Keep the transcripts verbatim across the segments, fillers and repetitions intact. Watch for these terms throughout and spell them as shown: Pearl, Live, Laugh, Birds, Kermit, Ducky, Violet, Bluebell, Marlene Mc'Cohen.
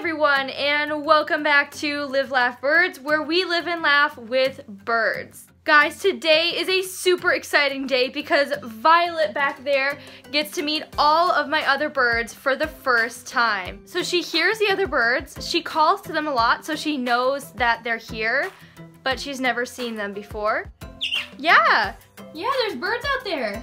everyone, and welcome back to Live, Laugh, Birds, where we live and laugh with birds. Guys, today is a super exciting day because Violet back there gets to meet all of my other birds for the first time. So she hears the other birds, she calls to them a lot, so she knows that they're here, but she's never seen them before. Yeah, yeah, there's birds out there.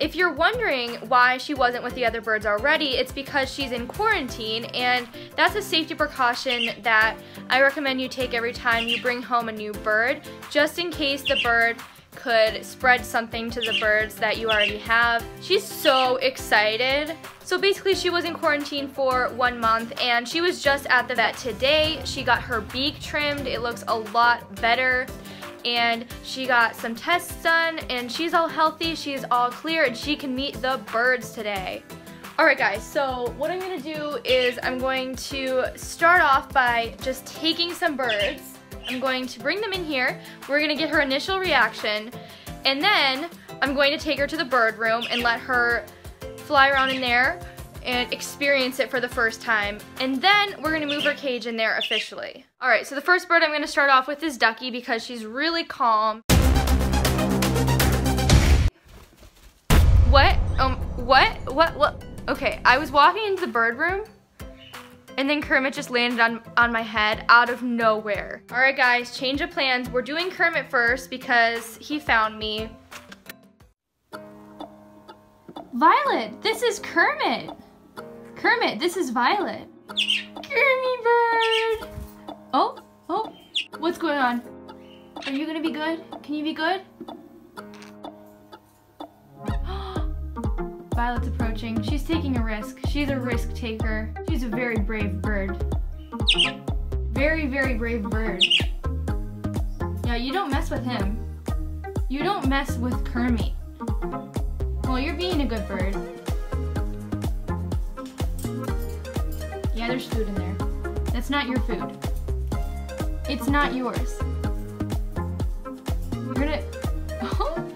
If you're wondering why she wasn't with the other birds already, it's because she's in quarantine, and that's a safety precaution that I recommend you take every time you bring home a new bird, just in case the bird could spread something to the birds that you already have. She's so excited. So basically she was in quarantine for one month and she was just at the vet today. She got her beak trimmed. It looks a lot better. And she got some tests done and she's all healthy, she's all clear, and she can meet the birds today. Alright guys, so what I'm going to do is I'm going to start off by just taking some birds. I'm going to bring them in here, we're going to get her initial reaction, and then I'm going to take her to the bird room and let her fly around in there and experience it for the first time. And then we're gonna move her cage in there officially. All right, so the first bird I'm gonna start off with is Ducky because she's really calm. What? Um, what? What? What? Okay, I was walking into the bird room and then Kermit just landed on, on my head out of nowhere. All right guys, change of plans. We're doing Kermit first because he found me. Violet, this is Kermit. Kermit, this is Violet. Kermit bird! Oh, oh, what's going on? Are you gonna be good? Can you be good? Violet's approaching. She's taking a risk. She's a risk taker. She's a very brave bird. Very, very brave bird. Yeah, you don't mess with him. You don't mess with Kermit. Well, you're being a good bird. Yeah, there's food in there. That's not your food. It's not yours. You're gonna... Oh!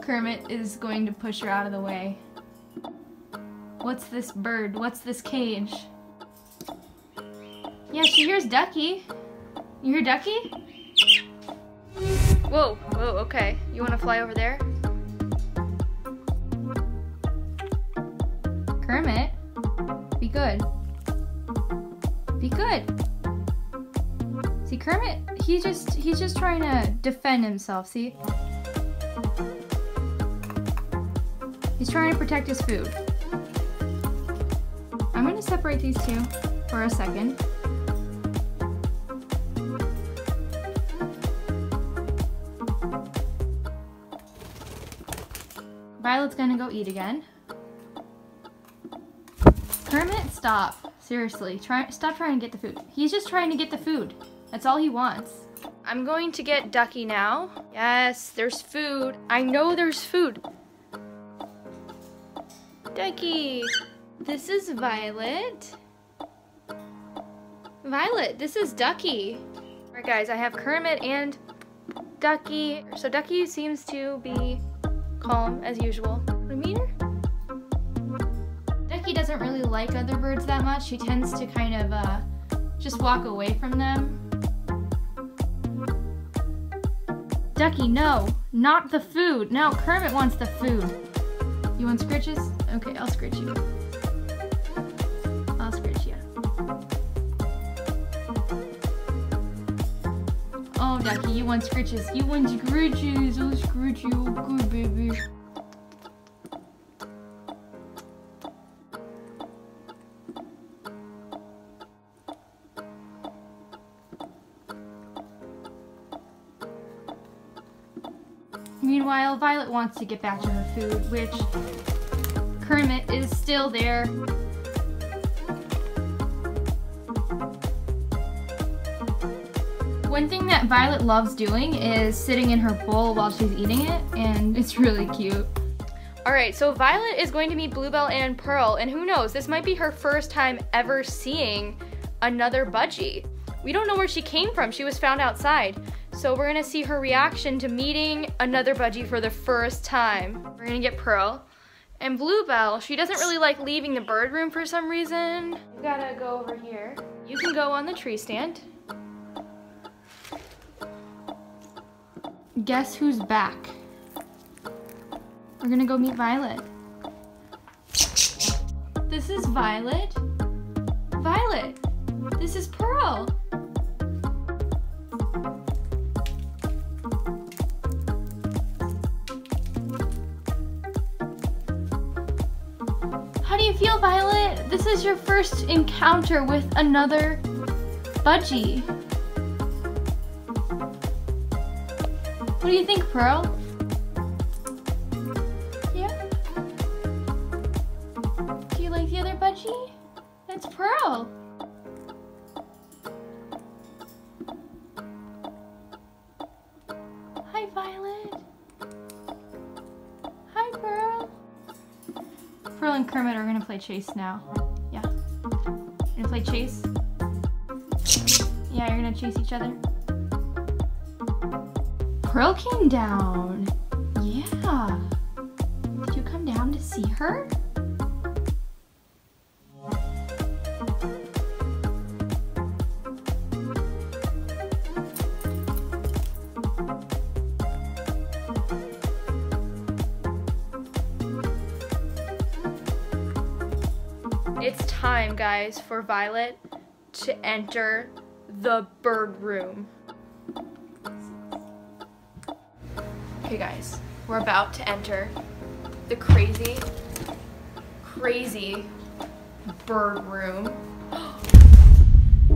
Kermit is going to push her out of the way. What's this bird? What's this cage? Yeah, she hears Ducky. You hear Ducky? Whoa, whoa, okay. You wanna fly over there? Kermit, be good. Be good. See, Kermit, he just, he's just trying to defend himself, see? He's trying to protect his food. I'm gonna separate these two for a second. Violet's gonna go eat again. Kermit, stop. Seriously, try, stop trying to get the food. He's just trying to get the food. That's all he wants. I'm going to get Ducky now. Yes, there's food. I know there's food. Ducky, this is Violet. Violet, this is Ducky. All right, guys, I have Kermit and Ducky. So Ducky seems to be calm as usual. Demeanor? Ducky doesn't really like other birds that much. She tends to kind of uh, just walk away from them. Ducky, no, not the food. No, Kermit wants the food. You want scritches? Okay, I'll scritch you. I'll scritch you. Oh, Ducky, you want scritches. You want scritches. I'll scritch you. Oh, good, baby. Meanwhile, Violet wants to get back to her food, which Kermit is still there. One thing that Violet loves doing is sitting in her bowl while she's eating it, and it's really cute. Alright, so Violet is going to meet Bluebell and Pearl, and who knows, this might be her first time ever seeing another budgie. We don't know where she came from, she was found outside. So we're gonna see her reaction to meeting another budgie for the first time. We're gonna get Pearl. And Bluebell, she doesn't really like leaving the bird room for some reason. You gotta go over here. You can go on the tree stand. Guess who's back? We're gonna go meet Violet. This is Violet. Violet, this is Pearl. How do you feel, Violet? This is your first encounter with another budgie. What do you think, Pearl? Yeah? Do you like the other budgie? That's Pearl. Hi, Violet. Hi, Pearl. Pearl and Kermit are gonna play chase now. Yeah. You're gonna play chase? Yeah, you're gonna chase each other. Pearl came down. Yeah. Did you come down to see her? It's time, guys, for Violet to enter the bird room. Okay, guys, we're about to enter the crazy, crazy bird room.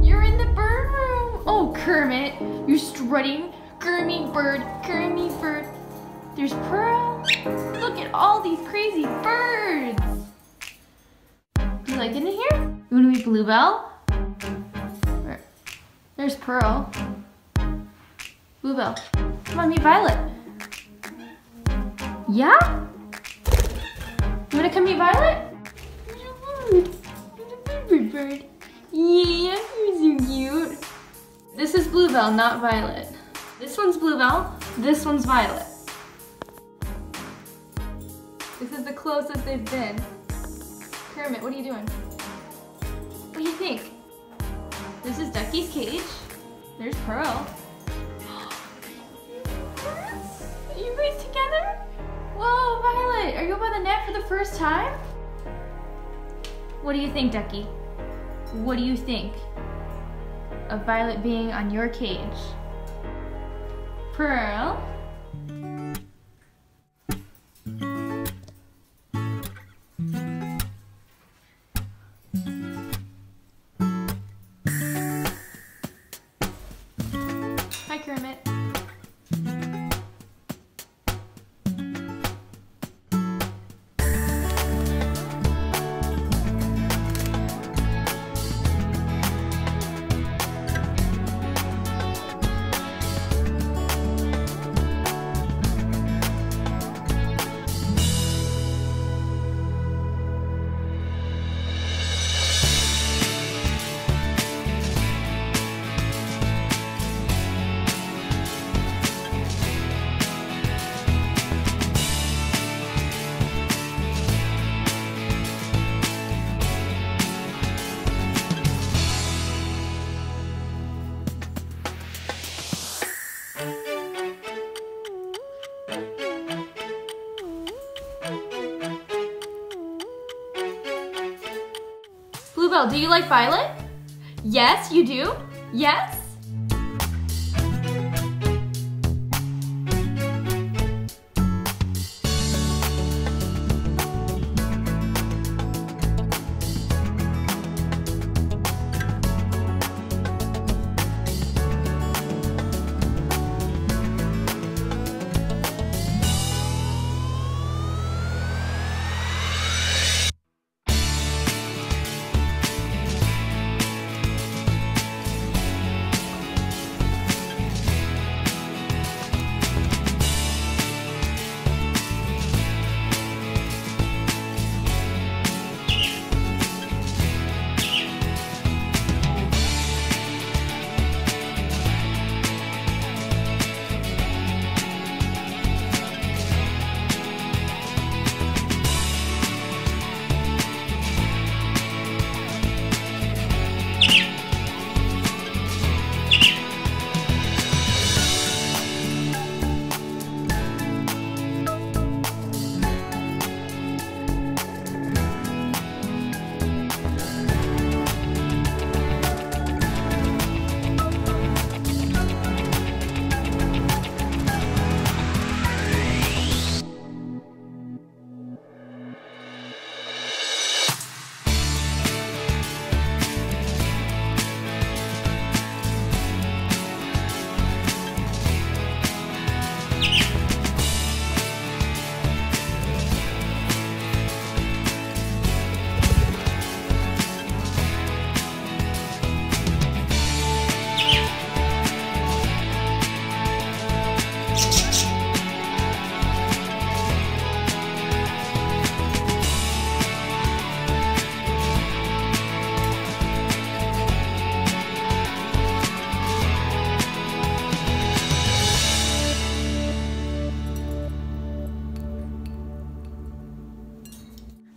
You're in the bird room! Oh, Kermit, you're strutting. Kermit bird, Kermit bird. There's Pearl. Look at all these crazy birds. You like it in here? You wanna meet Bluebell? There's Pearl. Bluebell, come on, meet Violet. Yeah? You wanna come meet Violet? You're a bird bird. Yeah, you're so cute. This is Bluebell, not Violet. This one's Bluebell, this one's Violet. This is the closest they've been. Kermit, what are you doing? What do you think? This is Ducky's cage. There's Pearl. Are you guys together? Whoa, Violet, are you by the net for the first time? What do you think, Ducky? What do you think of Violet being on your cage? Pearl? Hi, Kermit. Bluebell, do you like Violet? Yes, you do? Yes?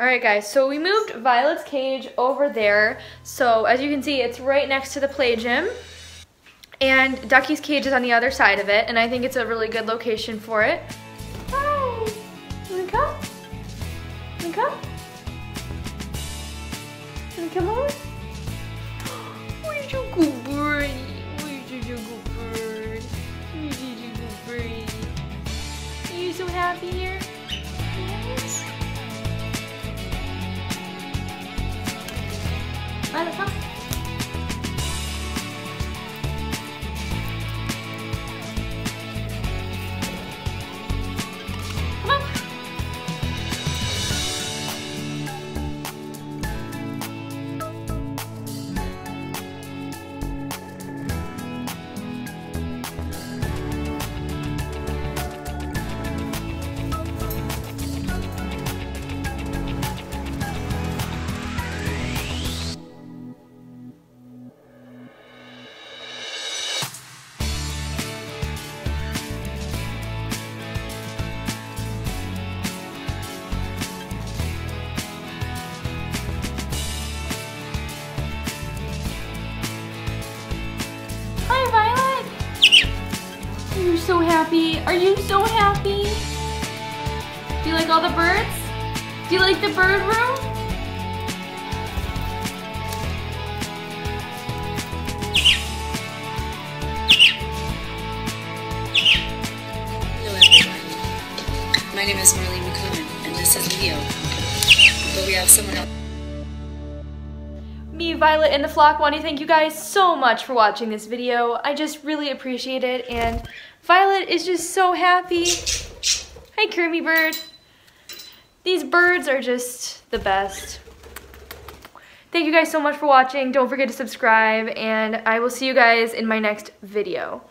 Alright guys, so we moved Violet's cage over there. So as you can see, it's right next to the play gym. And Ducky's cage is on the other side of it, and I think it's a really good location for it. Hi! You wanna come? You wanna come? You wanna come over? Where's your good birdie? Where's your good bird? Where's your good birdie? Are you so happy here? Yes. Violet, come. Come on. So happy. Are you so happy? Do you like all the birds? Do you like the bird room? Hello everyone. My name is Marlene Mc'Cohen and this is Leo. But we have someone else. Me, Violet, and the flock want to thank you guys so much for watching this video. I just really appreciate it, and Violet is just so happy. Hi, Kermit bird. These birds are just the best. Thank you guys so much for watching. Don't forget to subscribe, and I will see you guys in my next video.